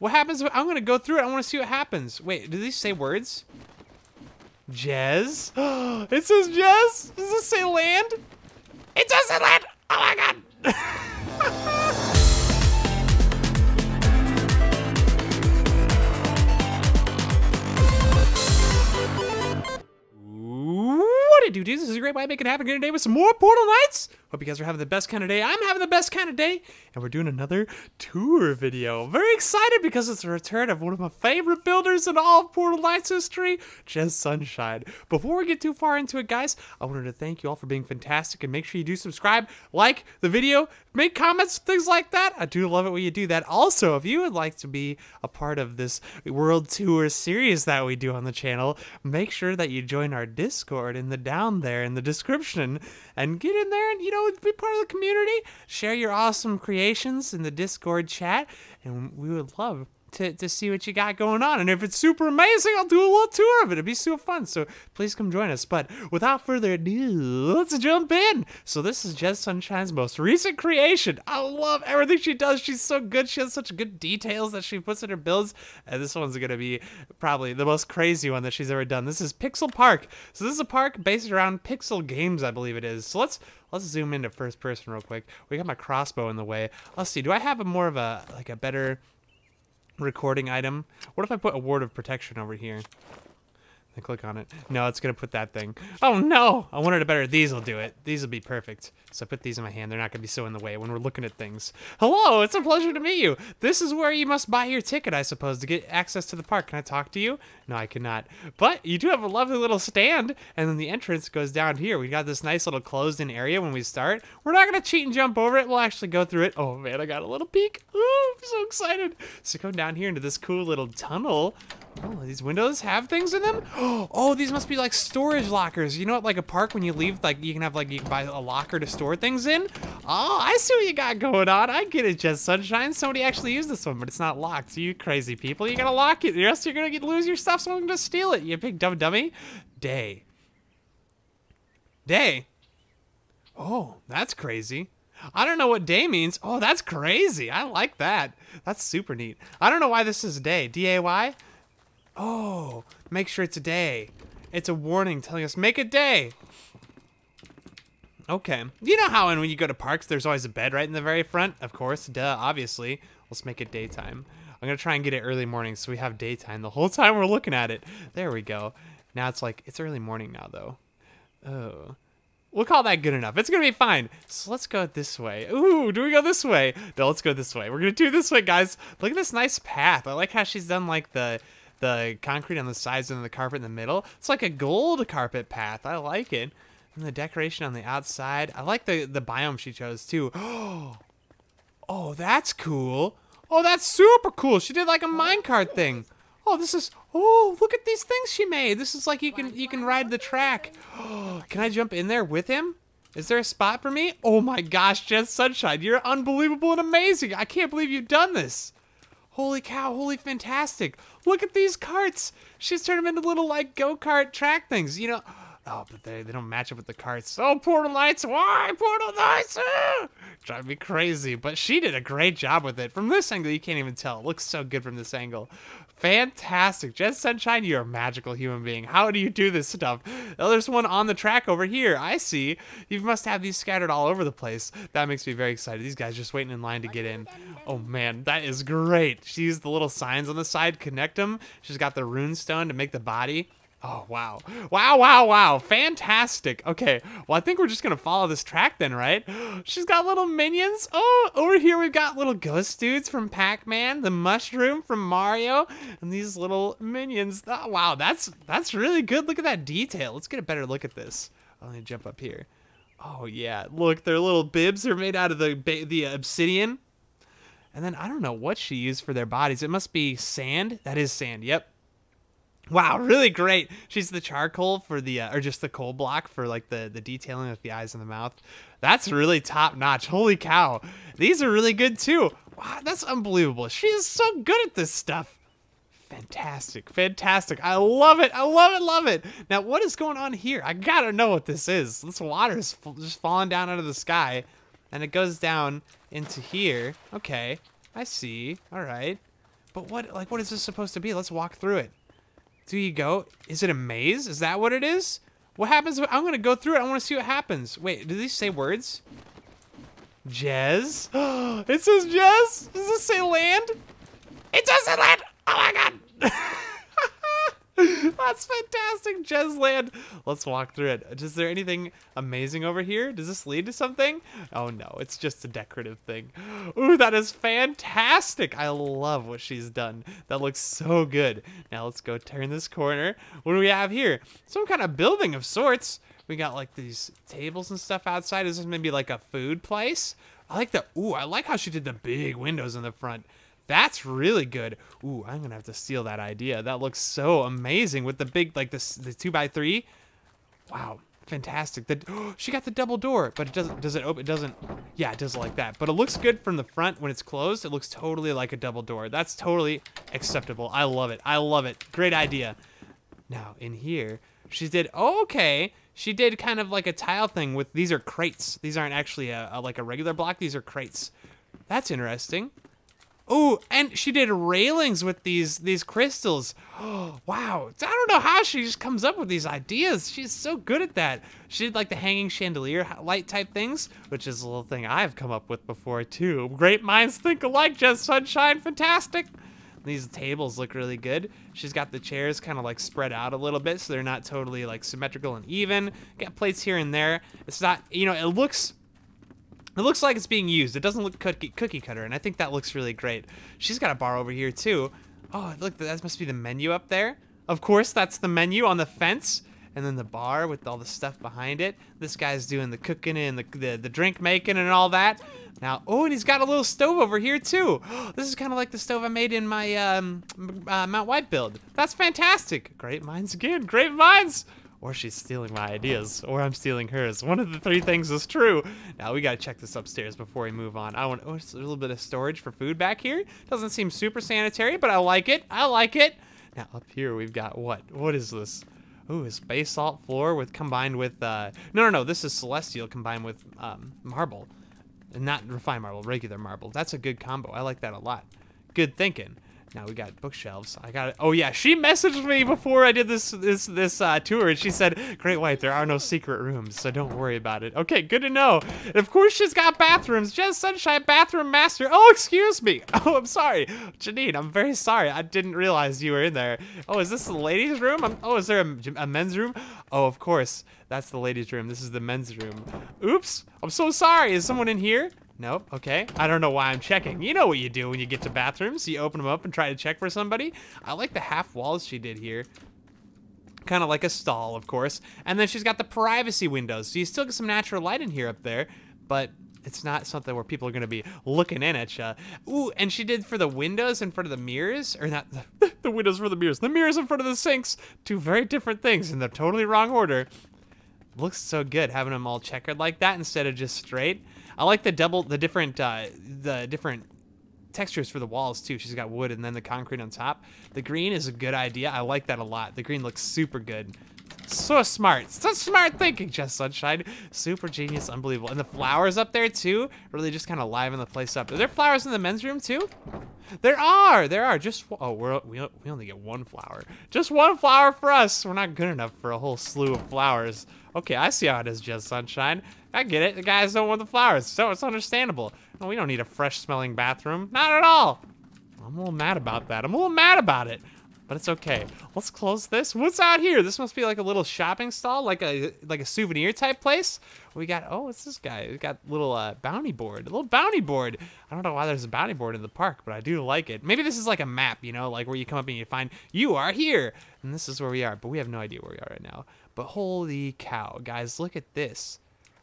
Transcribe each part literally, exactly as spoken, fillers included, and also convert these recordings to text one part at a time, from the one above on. What happens if I'm gonna go through it? I wanna see what happens. Wait, do these say words? Jezz? It says Jezz? Does this say land? It does say land! Oh my god! What it do, dudes? This is a great way to make it happen again today with some more Portal Knights! Hope you guys are having the best kind of day. I'm having the best kind of day, and we're doing another tour video. Very excited because it's the return of one of my favorite builders in all of Portal Knights history, Jezz Sunshine. Before we get too far into it, guys, I wanted to thank you all for being fantastic, and make sure you do subscribe, like the video, make comments, things like that. I do love it when you do that. Also, if you would like to be a part of this world tour series that we do on the channel, make sure that you join our Discord in the down there in the description, and get in there and, you know, be part of the community, share your awesome creations in the Discord chat, and we would love to, to see what you got going on. And if it's super amazing, I'll do a little tour of it. It'd be super fun, so please come join us. But without further ado, let's jump in. So this is Jezz Sunshine's most recent creation. I love everything she does. She's so good. She has such good details that she puts in her builds, and this one's gonna be probably the most crazy one that she's ever done. This is Pixel Park. So this is a park based around pixel games, I believe it is. So let's Let's zoom into first person real quick. We got my crossbow in the way. Let's see, do I have a more of a, like a better recording item? What if I put a ward of protection over here? Then click on it. No, it's gonna put that thing. Oh no, I wanted a better, these will do it. These will be perfect. So I put these in my hand, they're not gonna be so in the way when we're looking at things. Hello, it's a pleasure to meet you. This is where you must buy your ticket, I suppose, to get access to the park. Can I talk to you? No, I cannot. But you do have a lovely little stand, and then the entrance goes down here. We got this nice little closed-in area when we start. We're not gonna cheat and jump over it, we'll actually go through it. Oh man, I got a little peek. Ooh, I'm so excited. So come down here into this cool little tunnel. Oh, these windows have things in them? Oh, these must be like storage lockers. You know what, like a park when you leave, like you can have like, you can buy a locker to store things in? Oh, I see what you got going on. I get it, Jezz Sunshine. Somebody actually used this one, but it's not locked. You crazy people, you gotta lock it, or else you're gonna get, lose your stuff, someone can just steal it, you big dumb dummy. Day. Day. Oh, that's crazy. I don't know what day means. Oh, that's crazy. I like that. That's super neat. I don't know why this is day. D A Y? Oh, make sure it's a day. It's a warning telling us, make a day. Okay. You know how and when you go to parks, there's always a bed right in the very front? Of course, duh, obviously. Let's make it daytime. I'm gonna try and get it early morning so we have daytime the whole time we're looking at it. There we go. Now it's like, it's early morning now though. Oh. We'll call that good enough. It's gonna be fine. So let's go this way. Ooh, do we go this way? No, let's go this way. We're gonna do this way, guys. Look at this nice path. I like how she's done like the... the concrete on the sides and the carpet in the middle. It's like a gold carpet path. I like it. And the decoration on the outside. I like the, the biome she chose too. Oh, that's cool. Oh, that's super cool. She did like a minecart thing. Oh, this is, oh, look at these things she made. This is like you can you can ride the track. Oh, can I jump in there with him? Is there a spot for me? Oh my gosh, Jezz Sunshine, you're unbelievable and amazing. I can't believe you've done this. Holy cow, holy fantastic. Look at these carts. She's turned them into little, like, go-kart track things, you know. Oh, but they, they don't match up with the carts. Oh, Portal Knights, why? Portal Knights, ah! Drive me crazy. But she did a great job with it. From this angle, you can't even tell. It looks so good from this angle. Fantastic. Jezz Sunshine, you're a magical human being. How do you do this stuff? Oh, there's one on the track over here. I see. You must have these scattered all over the place. That makes me very excited. These guys just waiting in line to get in. Oh, man, that is great. She used the little signs on the side. Connect them. She's got the rune stone to make the body. Oh, wow. Wow, wow, wow. Fantastic. Okay. Well, I think we're just going to follow this track then, right? She's got little minions. Oh, over here we've got little ghost dudes from Pac-Man, the mushroom from Mario, and these little minions. Oh, wow, that's that's really good. Look at that detail. Let's get a better look at this. Let me jump up here. Oh, yeah. Look, their little bibs are made out of the, the obsidian. And then I don't know what she used for their bodies. It must be sand. That is sand. Yep. Wow, really great. She's the charcoal for the, uh, or just the coal block for like the, the detailing with the eyes and the mouth. That's really top notch. Holy cow. These are really good too. Wow, that's unbelievable. She is so good at this stuff. Fantastic, fantastic. I love it, I love it, love it. Now, what is going on here? I gotta know what this is. This water is just falling down out of the sky and it goes down into here. Okay, I see, all right. But what, like, what is this supposed to be? Let's walk through it. Do you go? Is it a maze? Is that what it is? What happens? I'm going to go through it. I want to see what happens. Wait, do these say words? Jezz? It says Jezz? Does this say land? It does say land! Oh my god! That's fantastic, Jezzland. Let's walk through it. Is there anything amazing over here? Does this lead to something? Oh no, it's just a decorative thing. Ooh, that is fantastic. I love what she's done. That looks so good. Now let's go turn this corner. What do we have here? Some kind of building of sorts. We got like these tables and stuff outside. Is this maybe like a food place? I like the, ooh, I like how she did the big windows in the front. That's really good. Ooh, I'm gonna have to steal that idea. That looks so amazing with the big, like this, the two by three. Wow, fantastic. The, oh, she got the double door, but it doesn't, does it open? It doesn't, yeah, it does like that. But it looks good from the front when it's closed. It looks totally like a double door. That's totally acceptable. I love it, I love it. Great idea. Now in here, she did, oh, okay. She did kind of like a tile thing with, these are crates. These aren't actually a, a, like a regular block, these are crates. That's interesting. Oh, and she did railings with these these crystals. Oh, wow. I don't know how she just comes up with these ideas. She's so good at that. She did like the hanging chandelier light type things, which is a little thing I've come up with before too. Great minds think alike, Jezz Sunshine. Fantastic. These tables look really good. She's got the chairs kind of like spread out a little bit so they're not totally like symmetrical and even. Got plates here and there. It's not, you know, it looks... It looks like it's being used. It doesn't look cookie, cookie cutter, and I think that looks really great. She's got a bar over here, too. Oh, look, that must be the menu up there. Of course, that's the menu on the fence. And then the bar with all the stuff behind it. This guy's doing the cooking and the, the, the drink making and all that. Now, oh, and he's got a little stove over here, too. This is kind of like the stove I made in my um, uh, Mount White build. That's fantastic. Great minds again. Great minds. Or she's stealing my ideas, or I'm stealing hers. One of the three things is true. Now we gotta check this upstairs before we move on. I want, oh, there's a little bit of storage for food back here. Doesn't seem super sanitary, but I like it, I like it. Now up here we've got what? What is this? Ooh, it's basalt floor with combined with, uh, no, no, no, this is celestial combined with um, marble. Not refined marble, regular marble. That's a good combo, I like that a lot. Good thinking. Now we got bookshelves. I got it. Oh yeah, she messaged me before I did this this this uh, tour, and she said, "Great White, there are no secret rooms, so don't worry about it." Okay, good to know. And of course, she's got bathrooms. Jezz Sunshine, bathroom master. Oh, excuse me. Oh, I'm sorry, Janine. I'm very sorry. I didn't realize you were in there. Oh, is this the ladies' room? I'm, oh, is there a, a men's room? Oh, of course, that's the ladies' room. This is the men's room. Oops. I'm so sorry. Is someone in here? Nope, okay. I don't know why I'm checking. You know what you do when you get to bathrooms. You open them up and try to check for somebody. I like the half walls she did here. Kind of like a stall, of course. And then she's got the privacy windows. So you still get some natural light in here up there, but it's not something where people are gonna be looking in at ya. Ooh, and she did for the windows in front of the mirrors, or not, the windows for the mirrors. The mirrors in front of the sinks. Two very different things, and they're totally wrong order. Looks so good having them all checkered like that instead of just straight. I like the double, the different, uh, the different textures for the walls too. She's got wood and then the concrete on top. The green is a good idea. I like that a lot. The green looks super good. So smart, so smart thinking, Jezz Sunshine. Super genius, unbelievable. And the flowers up there too, really just kind of liven the place up. Are there flowers in the men's room too? There are, there are. Just, oh, we're, we we only get one flower. Just one flower for us. We're not good enough for a whole slew of flowers. Okay, I see how it is, Jezz Sunshine. I get it. The guys don't want the flowers, so it's understandable. No, we don't need a fresh-smelling bathroom. Not at all. I'm a little mad about that. I'm a little mad about it, but it's okay. Let's close this. What's out here? This must be like a little shopping stall, like a like a souvenir type place. We got, oh, what's this guy? We got little uh, bounty board, a little bounty board. I don't know why there's a bounty board in the park, but I do like it. Maybe this is like a map, you know, like where you come up and you find you are here, and this is where we are, but we have no idea where we are right now. But holy cow, guys, look at this.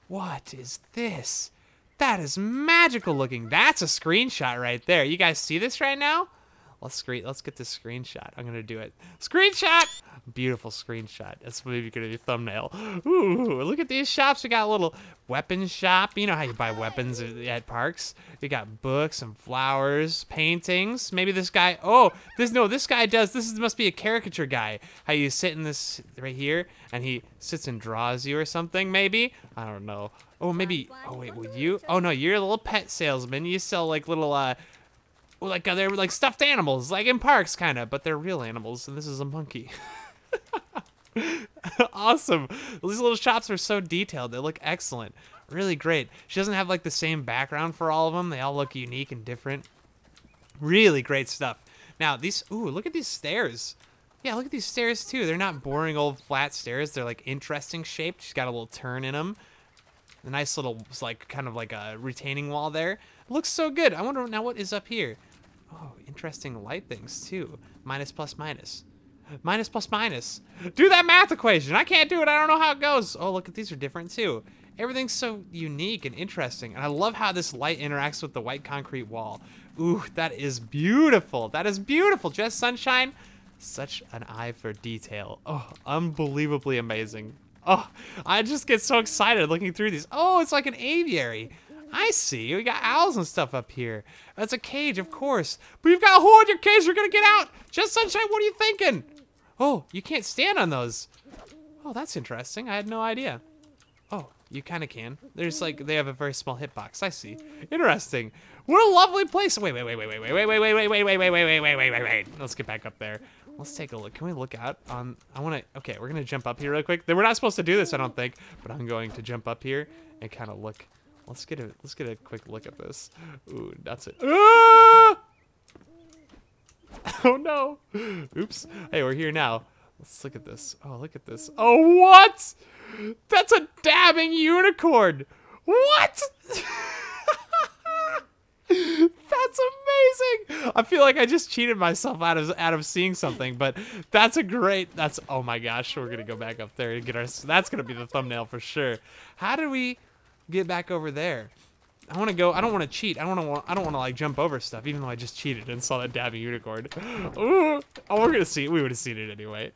What is this? That is magical looking. That's a screenshot right there. You guys see this right now? Let's screen. Let's get this screenshot. I'm gonna do it. Screenshot. Beautiful screenshot. That's maybe gonna be a thumbnail. Ooh, look at these shops. We got a little weapon shop. You know how you buy weapons at parks. We got books and flowers, paintings. Maybe this guy. Oh, this no. This guy does. This is, must be a caricature guy. How you sit in this right here, and he sits and draws you or something. Maybe, I don't know. Oh, maybe. Oh wait, will you? Oh no, you're a little pet salesman. You sell like little uh. like they're like stuffed animals, like in parks, kind of, but they're real animals, and this is a monkey. Awesome. These little shops are so detailed. They look excellent. Really great. She doesn't have like the same background for all of them. They all look unique and different. Really great stuff. Now these, ooh, look at these stairs. Yeah, look at these stairs too. They're not boring old flat stairs. They're like interesting shaped. She's got a little turn in them. A nice little, like, kind of like a retaining wall there. It looks so good. I wonder now what is up here. Oh, interesting light things too. Minus, plus, minus. Minus, plus, minus. Do that math equation. I can't do it. I don't know how it goes. Oh, look at these are different too. Everything's so unique and interesting. And I love how this light interacts with the white concrete wall. Ooh, that is beautiful. That is beautiful. Jezz Sunshine, such an eye for detail. Oh, unbelievably amazing. Oh, I just get so excited looking through these. Oh, it's like an aviary. I see. We got owls and stuff up here. That's a cage, of course. But you've got a hole in your cage. You're going to get out. Jezz Sunshine, what are you thinking? Oh, you can't stand on those. Oh, that's interesting. I had no idea. Oh, you kind of can. There's like, they have a very small hitbox. I see. Interesting. What a lovely place. Wait, wait, wait, wait, wait, wait, wait, wait, wait, wait, wait, wait, wait, wait, wait, wait, wait, wait. Let's get back up there. Let's take a look. Can we look out on, I want to, okay, we're going to jump up here real quick. We're not supposed to do this, I don't think, but I'm going to jump up here and kind of look. Let's get a, let's get a quick look at this. Ooh, that's it. Ah! Oh no. Oops. Hey, we're here now. Let's look at this. Oh, look at this. Oh, what? That's a dabbing unicorn. What? That's amazing. I feel like I just cheated myself out of out of seeing something, but that's a great, that's, oh my gosh, we're gonna go back up there and get our, that's gonna be the thumbnail for sure. How do we get back over there? I want to go, I don't want to cheat. I don't want to, I don't want to like jump over stuff, even though I just cheated and saw that dabbing unicorn. Ooh. Oh, we're gonna see, we would have seen it anyway.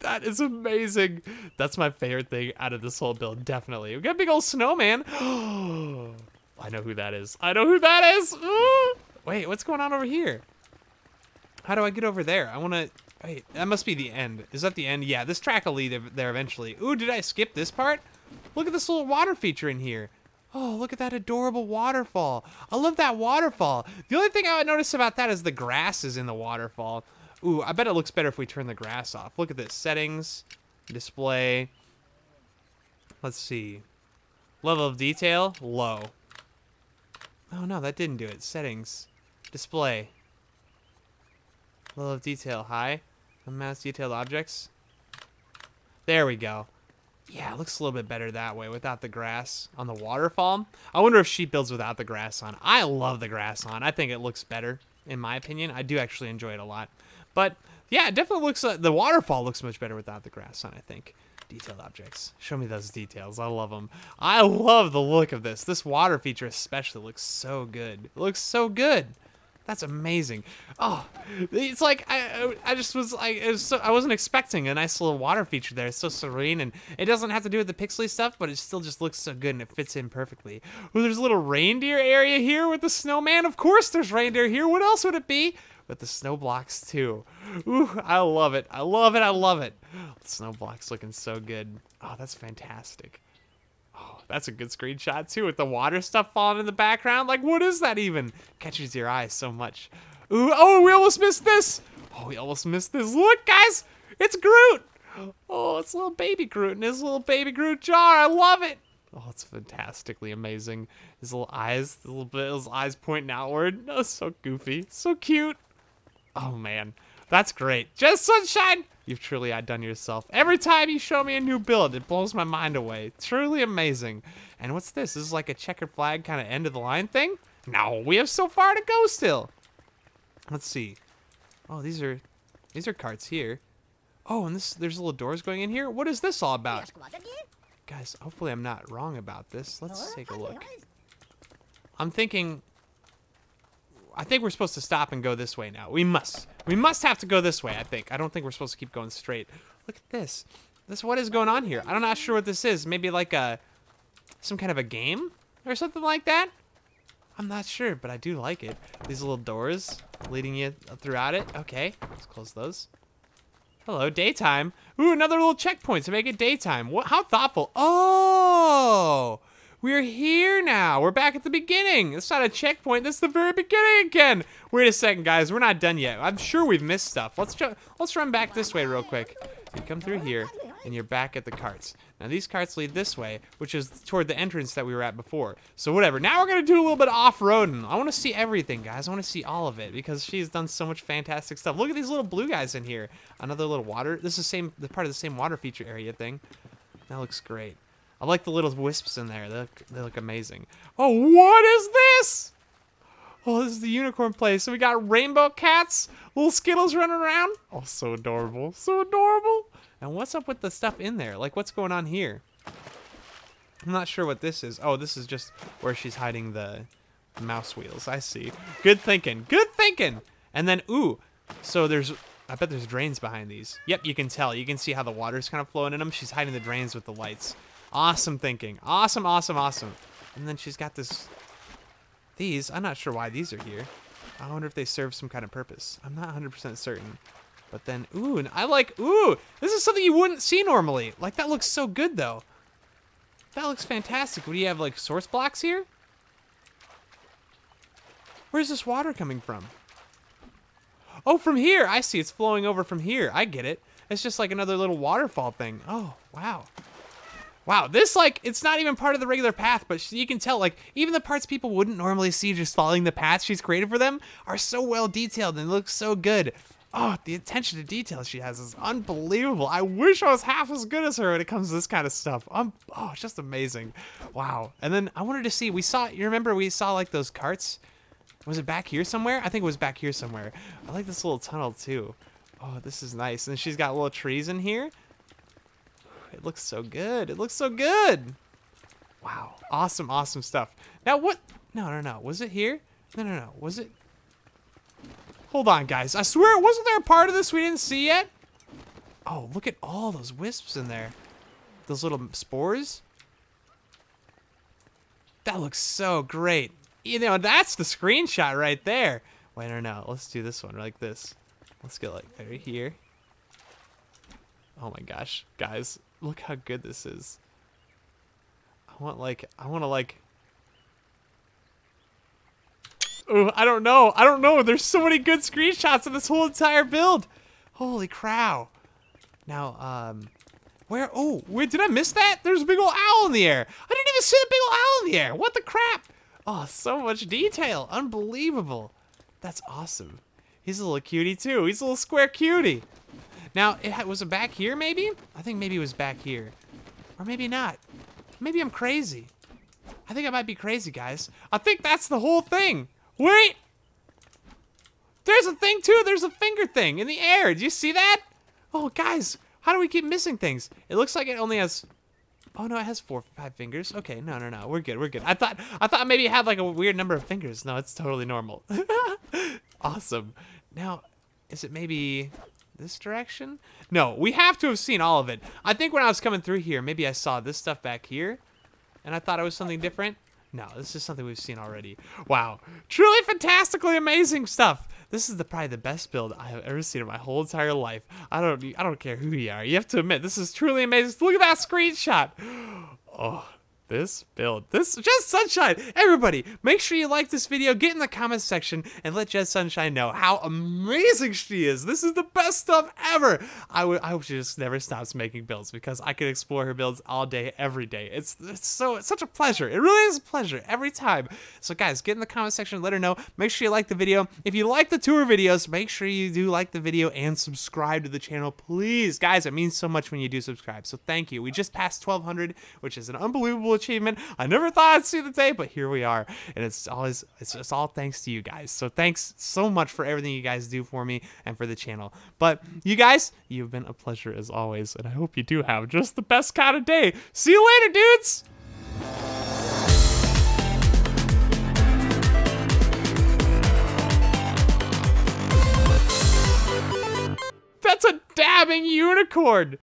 That is amazing. That's my favorite thing out of this whole build, definitely. We got a big old snowman. Oh, I know who that is. I know who that is. Ooh. Wait, what's going on over here? How do I get over there? I want to, wait, that must be the end. Is that the end? Yeah, this track will lead there eventually. Ooh, did I skip this part? Look at this little water feature in here. Oh, look at that adorable waterfall. I love that waterfall. The only thing I would notice about that is the grass is in the waterfall. Ooh, I bet it looks better if we turn the grass off. Look at this, settings, display. Let's see. Level of detail, low. Oh no, that didn't do it. Settings, display. Level of detail, high. Mass detailed objects. There we go. Yeah, it looks a little bit better that way without the grass on the waterfall. I wonder if she builds without the grass on. I love the grass on. I think it looks better, in my opinion. I do actually enjoy it a lot. But yeah, it definitely looks like the waterfall looks much better without the grass on, I think. Detailed objects. Show me those details. I love them. I love the look of this. This water feature especially looks so good. It looks so good. That's amazing. Oh, it's like I I just was like it was so, I wasn't expecting a nice little water feature there. It's so serene, and it doesn't have to do with the pixely stuff, but it still just looks so good and it fits in perfectly. Oh, there's a little reindeer area here with the snowman. Of course, there's reindeer here. What else would it be? But the snow blocks too. Ooh, I love it. I love it. I love it. The snow blocks looking so good. Oh, that's fantastic. Oh, that's a good screenshot too, with the water stuff falling in the background. Like, what is that even? Catches your eye so much. Ooh, oh, we almost missed this. Oh, we almost missed this. Look, guys, it's Groot. Oh, it's a little baby Groot in his little baby Groot jar. I love it. Oh, it's fantastically amazing. His little eyes, a little bit, his eyes pointing outward. Oh, so goofy, so cute. Oh man, that's great. Jezz Sunshine, you've truly outdone yourself. Every time you show me a new build, it blows my mind away. Truly amazing. And what's this? This is like a checkered flag kind of end of the line thing? No, we have so far to go still. Let's see. Oh, these are these are carts here. Oh, and this there's little doors going in here. What is this all about? Guys, hopefully I'm not wrong about this. Let's take a look. I'm thinking... I think we're supposed to stop and go this way now. We must. We must have to go this way, I think. I don't think we're supposed to keep going straight. Look at this. This, what is going on here? I'm not sure what this is. Maybe like a, some kind of a game or something like that? I'm not sure, but I do like it. These little doors leading you throughout it. Okay, let's close those. Hello, daytime. Ooh, another little checkpoint to make it daytime. What? How thoughtful. Oh! We're here now. We're back at the beginning. It's not a checkpoint. That's the very beginning again. Wait a second, guys. We're not done yet. I'm sure we've missed stuff. Let's let's run back this way real quick. You come through here, and you're back at the carts. Now, these carts lead this way, which is toward the entrance that we were at before. So, whatever. Now, we're going to do a little bit of off-roading. I want to see everything, guys. I want to see all of it, because she's done so much fantastic stuff. Look at these little blue guys in here. Another little water. This is the same, the part of the same water feature area thing. That looks great. I like the little wisps in there. They look, they look amazing. Oh, what is this? Oh, this is the unicorn place. So we got rainbow cats, little Skittles running around. Oh, so adorable. So adorable. And what's up with the stuff in there? Like, what's going on here? I'm not sure what this is. Oh, this is just where she's hiding the mouse wheels. I see. Good thinking. Good thinking. And then, ooh. So there's... I bet there's drains behind these. Yep, you can tell. You can see how the water's kind of flowing in them. She's hiding the drains with the lights. Awesome thinking. Awesome, awesome, awesome. And then she's got this... These, I'm not sure why these are here. I wonder if they serve some kind of purpose. I'm not one hundred percent certain. But then, ooh, and I like, ooh, this is something you wouldn't see normally. Like, that looks so good, though. That looks fantastic. What do you have, like, source blocks here? Where's this water coming from? Oh, from here. I see. It's flowing over from here. I get it. It's just like another little waterfall thing. Oh, wow. Wow, this, like, it's not even part of the regular path, but you can tell, like, even the parts people wouldn't normally see just following the path she's created for them are so well detailed and look so good. Oh, the attention to detail she has is unbelievable. I wish I was half as good as her when it comes to this kind of stuff. Um, oh, it's just amazing. Wow. And then I wanted to see, we saw, you remember we saw, like, those carts? Was it back here somewhere? I think it was back here somewhere. I like this little tunnel, too. Oh, this is nice. And she's got little trees in here. It looks so good. It looks so good. Wow. Awesome, awesome stuff. Now what? No, no, no. Was it here? No, no, no. Was it? Hold on, guys. I swear, wasn't there a part of this we didn't see yet? Oh, look at all those wisps in there. Those little spores. That looks so great. You know, that's the screenshot right there. Wait, no, no. Let's do this one like this. Let's get like right here. Oh my gosh, guys. Look how good this is. I want like, I want to like, oh, I don't know. I don't know. There's so many good screenshots of this whole entire build. Holy crow. Now, um, where, oh, wait, did I miss that? There's a big old owl in the air. I didn't even see the big old owl in the air. What the crap? Oh, so much detail. Unbelievable. That's awesome. He's a little cutie too. He's a little square cutie. Now, it was it back here, maybe? I think maybe it was back here. Or maybe not. Maybe I'm crazy. I think I might be crazy, guys. I think that's the whole thing. Wait! There's a thing, too. There's a finger thing in the air. Do you see that? Oh, guys, how do we keep missing things? It looks like it only has... Oh, no, it has four, five fingers. Okay, no, no, no. We're good. We're good. I thought I thought maybe it had, like, a weird number of fingers. No, it's totally normal. Awesome. Now, is it maybe... this direction? No, we have to have seen all of it. I think when I was coming through here, maybe I saw this stuff back here, and I thought it was something different. No, this is something we've seen already. Wow. Truly fantastically amazing stuff. This is the, probably the best build I have ever seen in my whole entire life. I don't I don't care who you are. You have to admit, this is truly amazing. Look at that screenshot. Oh, this build. This Jezz Sunshine. Everybody, make sure you like this video. Get in the comments section and let Jezz Sunshine know how amazing she is. This is the best stuff ever. I would. I hope she just never stops making builds because I could explore her builds all day, every day. It's, it's so it's such a pleasure. It really is a pleasure every time. So guys, get in the comments section. Let her know. Make sure you like the video. If you like the tour videos, make sure you do like the video and subscribe to the channel, please, guys. It means so much when you do subscribe. So thank you. We just passed twelve hundred, which is an unbelievable achievement. I never thought I'd see the day, but here we are, and it's always it's, it's all thanks to you guys. So thanks so much for everything you guys do for me and for the channel. But you guys, you've been a pleasure as always, and I hope you do have just the best kind of day. See you later, dudes. That's a dabbing unicorn.